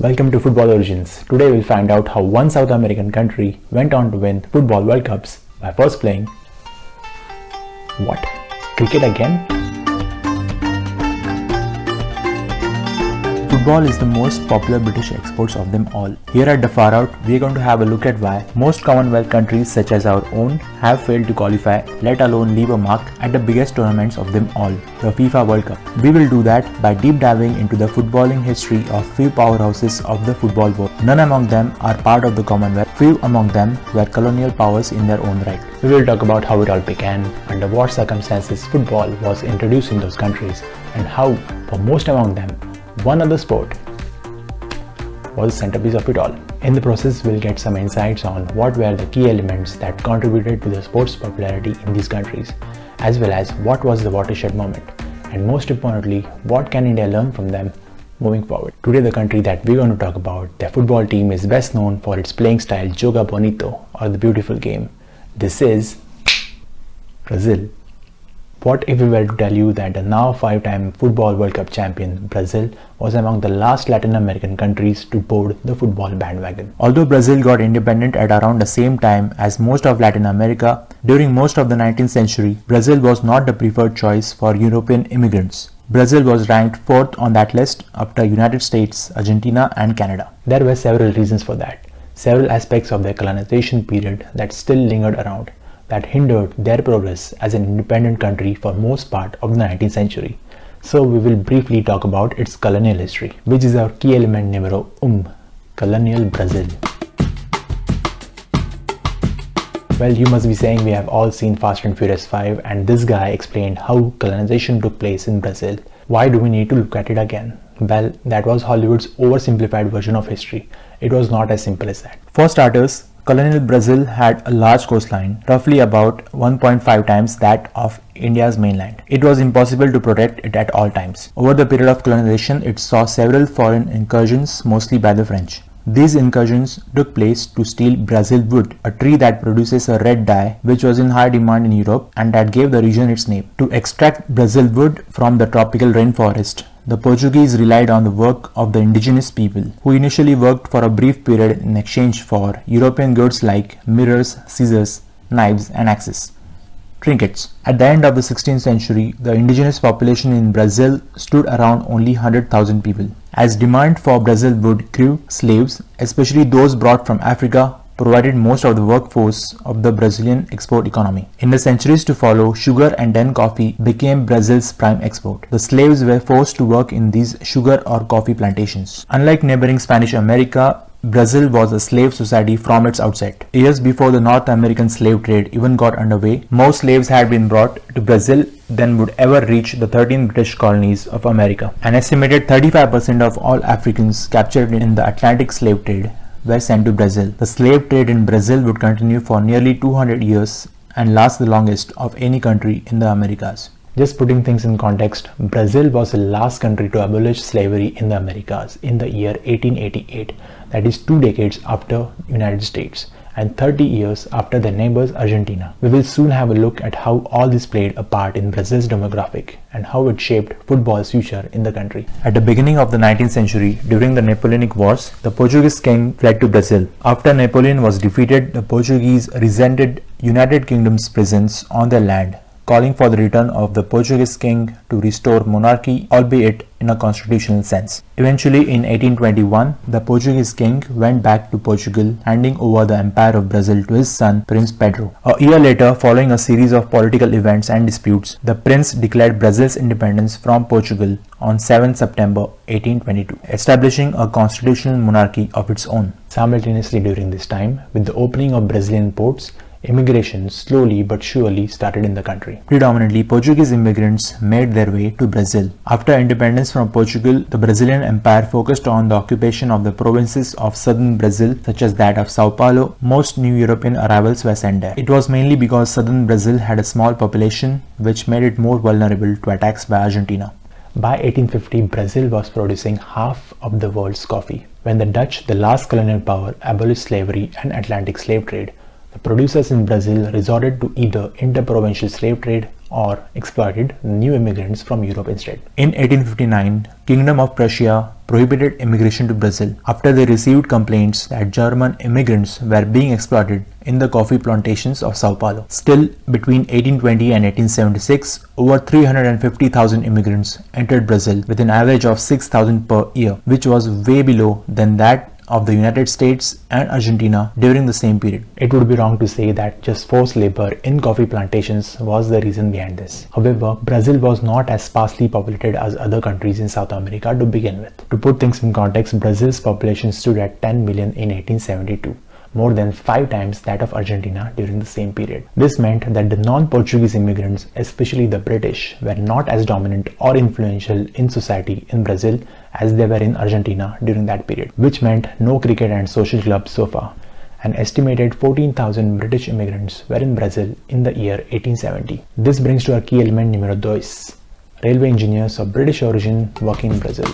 Welcome to Football Origins. Today we'll find out how one South American country went on to win Football World Cups by first playing... what? Cricket again? Football is the most popular British exports of them all. Here at the Far Out, we're going to have a look at why most Commonwealth countries such as our own have failed to qualify, let alone leave a mark at the biggest tournaments of them all, the FIFA World Cup. We will do that by deep diving into the footballing history of few powerhouses of the football world. None among them are part of the Commonwealth, few among them were colonial powers in their own right. We will talk about how it all began, under what circumstances football was introduced in those countries, and how, for most among them, one other sport was the centerpiece of it all. In the process, we'll get some insights on what were the key elements that contributed to the sport's popularity in these countries, as well as what was the watershed moment, and most importantly, what can India learn from them moving forward. Today, the country that we're going to talk about, their football team is best known for its playing style Joga bonito, or the beautiful game. This is Brazil. What if we were to tell you that the now 5-time Football World Cup champion Brazil was among the last Latin American countries to board the football bandwagon? Although Brazil got independent at around the same time as most of Latin America, during most of the 19th century, Brazil was not the preferred choice for European immigrants. Brazil was ranked 4th on that list after United States, Argentina and Canada. There were several reasons for that, several aspects of their colonization period that still lingered around, that hindered their progress as an independent country for most part of the 19th century. So we will briefly talk about its colonial history, which is our key element numero colonial Brazil. Well, you must be saying we have all seen Fast and Furious 5, and this guy explained how colonization took place in Brazil. Why do we need to look at it again? Well, that was Hollywood's oversimplified version of history. It was not as simple as that. For starters, colonial Brazil had a large coastline, roughly about 1.5 times that of India's mainland. It was impossible to protect it at all times. Over the period of colonization, it saw several foreign incursions, mostly by the French. These incursions took place to steal Brazil wood, a tree that produces a red dye which was in high demand in Europe and that gave the region its name. To extract Brazil wood from the tropical rainforest, the Portuguese relied on the work of the indigenous people, who initially worked for a brief period in exchange for European goods like mirrors, scissors, knives and axes, trinkets. At the end of the 16th century, the indigenous population in Brazil stood around only 100,000 people. As demand for Brazil wood grew, slaves, especially those brought from Africa, provided most of the workforce of the Brazilian export economy. In the centuries to follow, sugar and then coffee became Brazil's prime export. The slaves were forced to work in these sugar or coffee plantations. Unlike neighboring Spanish America, Brazil was a slave society from its outset. Years before the North American slave trade even got underway, more slaves had been brought to Brazil than would ever reach the 13 British colonies of America. An estimated 35% of all Africans captured in the Atlantic slave trade were sent to Brazil. The slave trade in Brazil would continue for nearly 200 years and last the longest of any country in the Americas. Just putting things in context, Brazil was the last country to abolish slavery in the Americas in the year 1888, that is 2 decades after United States and 30 years after their neighbors Argentina. We will soon have a look at how all this played a part in Brazil's demographic and how it shaped football's future in the country. At the beginning of the 19th century, during the Napoleonic Wars, the Portuguese king fled to Brazil. After Napoleon was defeated, the Portuguese resented United Kingdom's presence on their land, calling for the return of the Portuguese king to restore monarchy, albeit in a constitutional sense. Eventually, in 1821, the Portuguese king went back to Portugal, handing over the empire of Brazil to his son, Prince Pedro. A year later, following a series of political events and disputes, the prince declared Brazil's independence from Portugal on 7 September 1822, establishing a constitutional monarchy of its own. Simultaneously during this time, with the opening of Brazilian ports, immigration slowly but surely started in the country. Predominantly, Portuguese immigrants made their way to Brazil. After independence from Portugal, the Brazilian Empire focused on the occupation of the provinces of southern Brazil, such as that of São Paulo. Most new European arrivals were sent there. It was mainly because southern Brazil had a small population, which made it more vulnerable to attacks by Argentina. By 1850, Brazil was producing half of the world's coffee. When the Dutch, the last colonial power, abolished slavery and Atlantic slave trade, the producers in Brazil resorted to either interprovincial slave trade or exploited new immigrants from Europe instead. In 1859, Kingdom of Prussia prohibited immigration to Brazil after they received complaints that German immigrants were being exploited in the coffee plantations of São Paulo. Still, between 1820 and 1876, over 350,000 immigrants entered Brazil with an average of 6,000 per year, which was way below than that of the United States and Argentina during the same period. It would be wrong to say that just forced labor in coffee plantations was the reason behind this. However, Brazil was not as sparsely populated as other countries in South America to begin with. To put things in context, Brazil's population stood at 10 million in 1872, more than 5 times that of Argentina during the same period. This meant that the non-Portuguese immigrants, especially the British, were not as dominant or influential in society in Brazil as they were in Argentina during that period, which meant no cricket and social clubs so far. An estimated 14,000 British immigrants were in Brazil in the year 1870. This brings to our key element numero 2, railway engineers of British origin working in Brazil.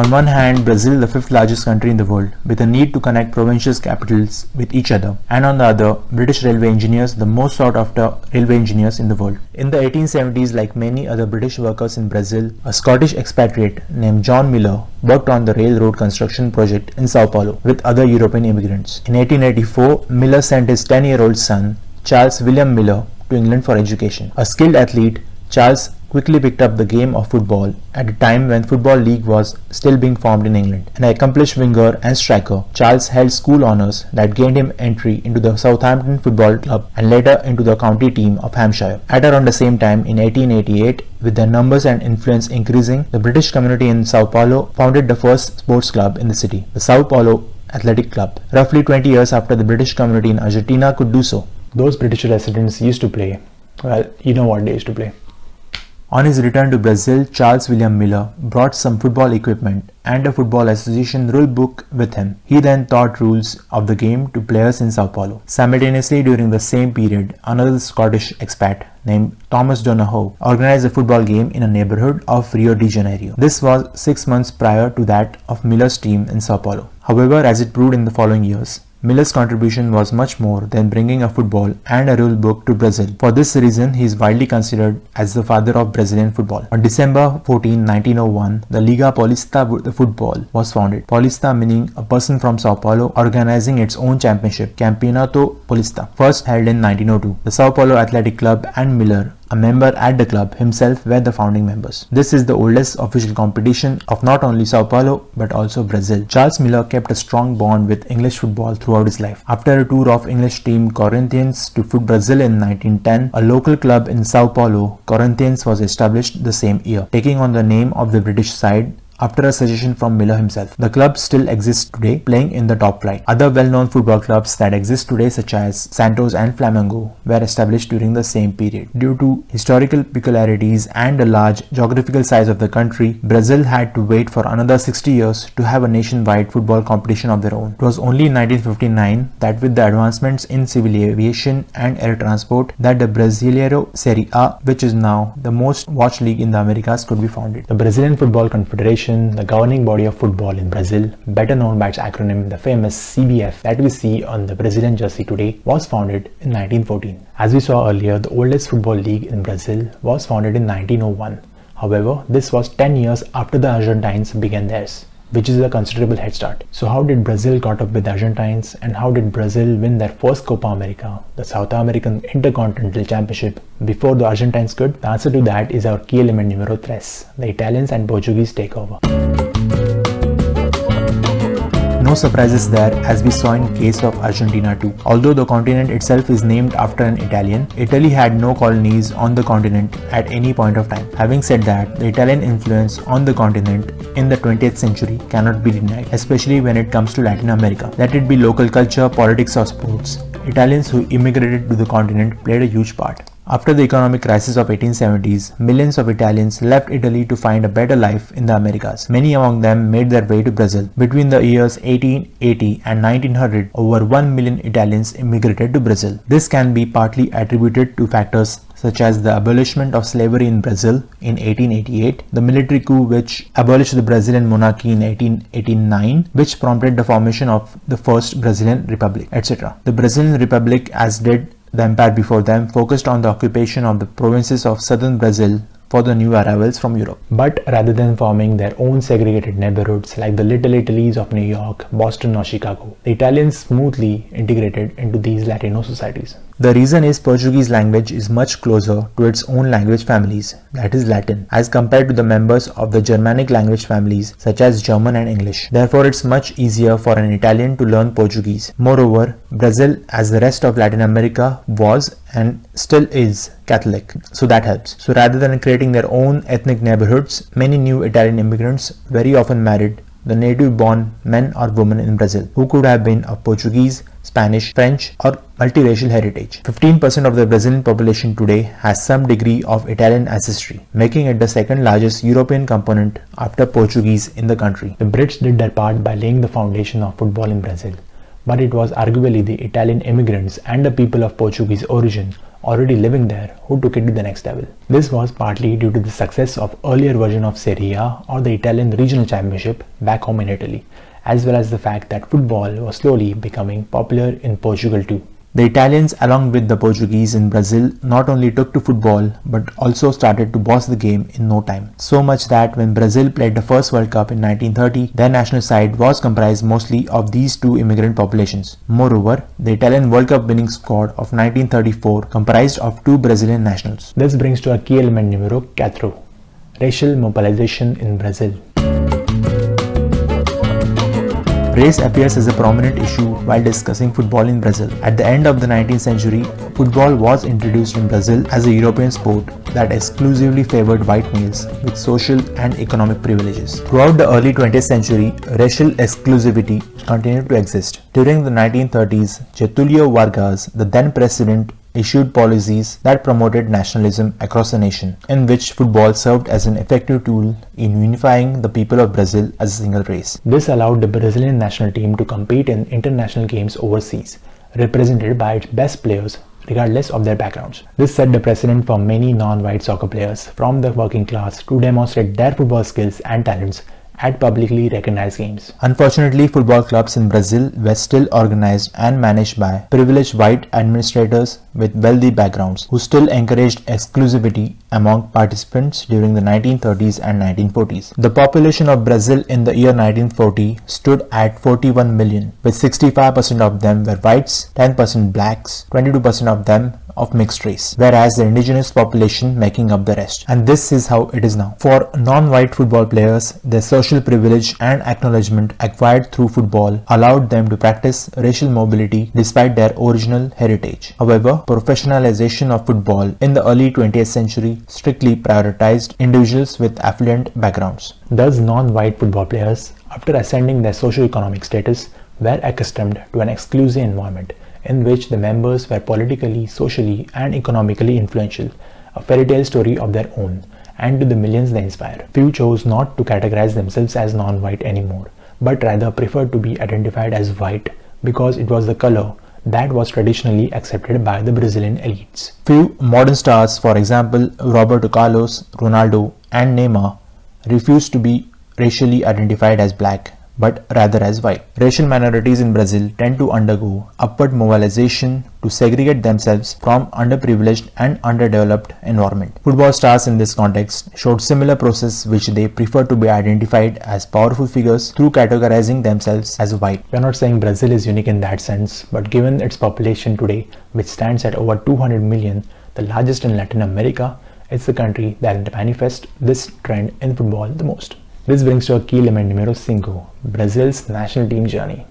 On one hand, Brazil, the 5th largest country in the world, with a need to connect provincial capitals with each other, and on the other, British railway engineers, the most sought after railway engineers in the world. In the 1870s, like many other British workers in Brazil, a Scottish expatriate named John Miller worked on the railroad construction project in Sao Paulo with other European immigrants. In 1884, Miller sent his 10-year-old son, Charles William Miller, to England for education. A skilled athlete, Charles quickly picked up the game of football at a time when Football League was still being formed in England. An accomplished winger and striker, Charles held school honours that gained him entry into the Southampton Football Club and later into the county team of Hampshire. At around the same time, in 1888, with their numbers and influence increasing, the British community in Sao Paulo founded the first sports club in the city, the São Paulo Athletic Club, roughly 20 years after the British community in Argentina could do so. Those British residents used to play, well, you know what they used to play. On his return to Brazil, Charles William Miller brought some football equipment and a Football Association rule book with him. He then taught rules of the game to players in Sao Paulo. Simultaneously, during the same period, another Scottish expat named Thomas Donohoe organized a football game in a neighborhood of Rio de Janeiro. This was 6 months prior to that of Miller's team in Sao Paulo. However, as it proved in the following years, Miller's contribution was much more than bringing a football and a rule book to Brazil. For this reason, he is widely considered as the father of Brazilian football. On December 14, 1901, the Liga Paulista de Football was founded. Paulista meaning a person from Sao Paulo organizing its own championship, Campeonato Paulista, first held in 1902. The Sao Paulo Athletic Club and Miller, a member at the club himself, were the founding members. This is the oldest official competition of not only Sao Paulo but also Brazil. Charles Miller kept a strong bond with English football throughout his life. After a tour of English team Corinthians to Brazil in 1910, a local club in Sao Paulo, Corinthians, was established the same year, taking on the name of the British side after a suggestion from Miller himself. The club still exists today, playing in the top flight. Other well-known football clubs that exist today, such as Santos and Flamengo, were established during the same period. Due to historical peculiarities and the large geographical size of the country, Brazil had to wait for another 60 years to have a nationwide football competition of their own. It was only in 1959 that, with the advancements in civil aviation and air transport, that the Brasileirão Série A, which is now the most watched league in the Americas, could be founded. The Brazilian Football Confederation, the governing body of football in Brazil, better known by its acronym, the famous CBF, that we see on the Brazilian jersey today, was founded in 1914. As we saw earlier, the oldest football league in Brazil was founded in 1901. However, this was 10 years after the Argentines began theirs, which is a considerable head start. So how did Brazil caught up with the Argentines, and how did Brazil win their first Copa America, the South American Intercontinental Championship, before the Argentines could? The answer to that is our key element numero 3, the Italians and Portuguese takeover. No surprises there, as we saw in case of Argentina too. Although the continent itself is named after an Italian, Italy had no colonies on the continent at any point of time. Having said that, the Italian influence on the continent in the 20th century cannot be denied, especially when it comes to Latin America. Let it be local culture, politics or sports, Italians who immigrated to the continent played a huge part. After the economic crisis of 1870s, millions of Italians left Italy to find a better life in the Americas. Many among them made their way to Brazil. Between the years 1880 and 1900, over 1 million Italians immigrated to Brazil. This can be partly attributed to factors such as the abolishment of slavery in Brazil in 1888, the military coup which abolished the Brazilian monarchy in 1889, which prompted the formation of the first Brazilian Republic, etc. The Brazilian Republic, as did the empire before them, focused on the occupation of the provinces of southern Brazil for the new arrivals from Europe. But rather than forming their own segregated neighborhoods like the Little Italies of New York, Boston or Chicago, the Italians smoothly integrated into these Latino societies. The reason is Portuguese language is much closer to its own language families, that is Latin, as compared to the members of the Germanic language families such as German and English. Therefore, it's much easier for an Italian to learn Portuguese. Moreover, Brazil, as the rest of Latin America, was and still is Catholic, so that helps. So rather than creating their own ethnic neighborhoods, many new Italian immigrants very often married the native-born men or women in Brazil, who could have been of Portuguese, Spanish, French or multiracial heritage. 15% of the Brazilian population today has some degree of Italian ancestry, making it the second largest European component after Portuguese in the country. The Brits did their part by laying the foundation of football in Brazil, but it was arguably the Italian immigrants and the people of Portuguese origin already living there who took it to the next level. This was partly due to the success of earlier version of Serie A or the Italian regional championship back home in Italy, as well as the fact that football was slowly becoming popular in Portugal too. The Italians, along with the Portuguese in Brazil, not only took to football but also started to boss the game in no time. So much that when Brazil played the first World Cup in 1930, their national side was comprised mostly of these two immigrant populations. Moreover, the Italian World Cup winning squad of 1934 comprised of two Brazilian nationals. This brings to a key element numero 4, racial mobilization in Brazil. Race appears as a prominent issue while discussing football in Brazil. At the end of the 19th century, football was introduced in Brazil as a European sport that exclusively favored white males with social and economic privileges. Throughout the early 20th century, racial exclusivity continued to exist. During the 1930s, Getúlio Vargas, the then president, issued policies that promoted nationalism across the nation, in which football served as an effective tool in unifying the people of Brazil as a single race. This allowed the Brazilian national team to compete in international games overseas, represented by its best players regardless of their backgrounds. This set the precedent for many non-white soccer players from the working class to demonstrate their football skills and talents at publicly recognized games. Unfortunately, football clubs in Brazil were still organized and managed by privileged white administrators with wealthy backgrounds, who still encouraged exclusivity among participants during the 1930s and 1940s. The population of Brazil in the year 1940 stood at 41 million, with 65% of them were whites, 10% blacks, 22% of them of mixed race, whereas the indigenous population making up the rest. And this is how it is now. For non-white football players, their social privilege and acknowledgement acquired through football allowed them to practice racial mobility despite their original heritage. However, professionalization of football in the early 20th century strictly prioritized individuals with affluent backgrounds. Thus, non-white football players, after ascending their socio-economic status, were accustomed to an exclusive environment in which the members were politically, socially, and economically influential, a fairy tale story of their own, and to the millions they inspire. Few chose not to categorize themselves as non-white anymore, but rather preferred to be identified as white because it was the color that was traditionally accepted by the Brazilian elites. Few modern stars, for example, Roberto Carlos, Ronaldo, and Neymar, refused to be racially identified as black, but rather as white. Racial minorities in Brazil tend to undergo upward mobilization to segregate themselves from underprivileged and underdeveloped environment. Football stars in this context showed similar process, which they prefer to be identified as powerful figures through categorizing themselves as white. We are not saying Brazil is unique in that sense, but given its population today, which stands at over 200 million, the largest in Latin America, it's the country that manifests this trend in football the most. This brings to a key element numero 5, Brazil's national team journey.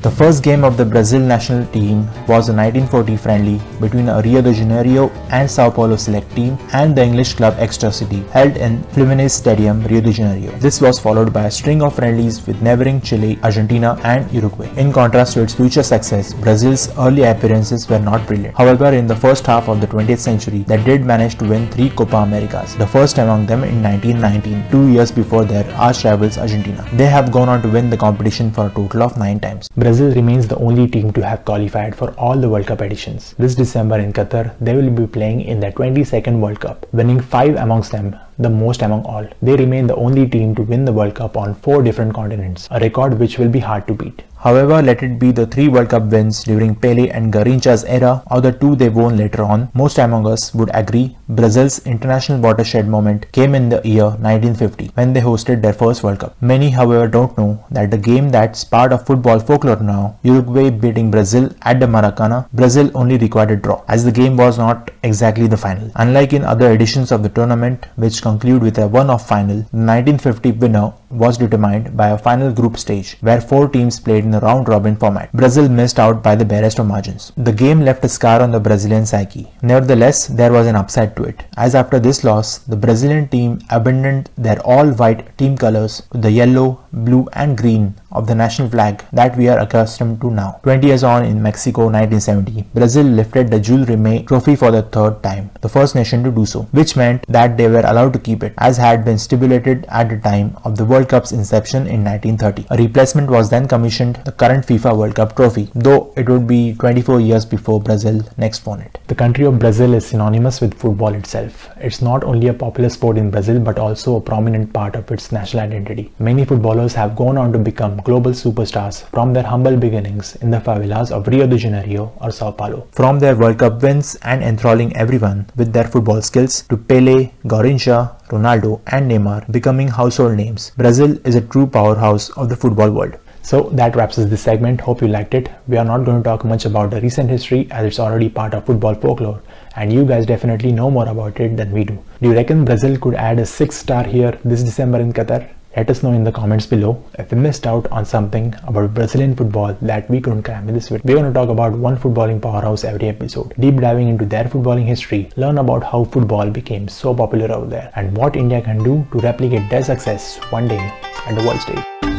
The first game of the Brazil national team was a 1940 friendly between a Rio de Janeiro and Sao Paulo select team and the English club Exeter City, held in Fluminense Stadium, Rio de Janeiro. This was followed by a string of friendlies with neighboring Chile, Argentina and Uruguay. In contrast to its future success, Brazil's early appearances were not brilliant. However, in the first half of the 20th century, they did manage to win 3 Copa Americas, the first among them in 1919, 2 years before their arch rivals Argentina. They have gone on to win the competition for a total of 9 times. Brazil remains the only team to have qualified for all the World Cup editions. This December in Qatar, they will be playing in their 22nd World Cup, winning 5 amongst them, the most among all. They remain the only team to win the World Cup on 4 different continents, a record which will be hard to beat. However, let it be the 3 World Cup wins during Pelé and Garrincha's era or the 2 they won later on, most among us would agree Brazil's international watershed moment came in the year 1950 when they hosted their first World Cup. Many, however, don't know that the game that's part of football folklore now, Uruguay beating Brazil at the Maracanã, Brazil only required a draw as the game was not exactly the final. Unlike in other editions of the tournament which conclude with a one-off final, the 1950 winner was determined by a final group stage where 4 teams played in a round-robin format. Brazil missed out by the barest of margins. The game left a scar on the Brazilian psyche. Nevertheless, there was an upside to it, as after this loss, the Brazilian team abandoned their all-white team colors with the yellow, blue and green of the national flag that we are accustomed to now. 20 years on, in Mexico 1970, Brazil lifted the Jules Rimet Trophy for the 3rd time, the first nation to do so, which meant that they were allowed to keep it, as had been stipulated at the time of the World Cup's inception in 1930. A replacement was then commissioned, the current FIFA World Cup trophy, though it would be 24 years before Brazil next won it. The country of Brazil is synonymous with football itself. It's not only a popular sport in Brazil but also a prominent part of its national identity. Many footballers have gone on to become global superstars from their humble beginnings in the favelas of Rio de Janeiro or São Paulo. From their World Cup wins and enthralling everyone with their football skills to Pelé, Garrincha, Ronaldo and Neymar becoming household names, Brazil is a true powerhouse of the football world. So that wraps up this segment. Hope you liked it. We are not going to talk much about the recent history as it's already part of football folklore and you guys definitely know more about it than we do. Do you reckon Brazil could add a 6-star here this December in Qatar? Let us know in the comments below if you missed out on something about Brazilian football that we couldn't cram in this video. We're going to talk about one footballing powerhouse every episode, deep diving into their footballing history, learn about how football became so popular out there and what India can do to replicate their success one day at the world stage.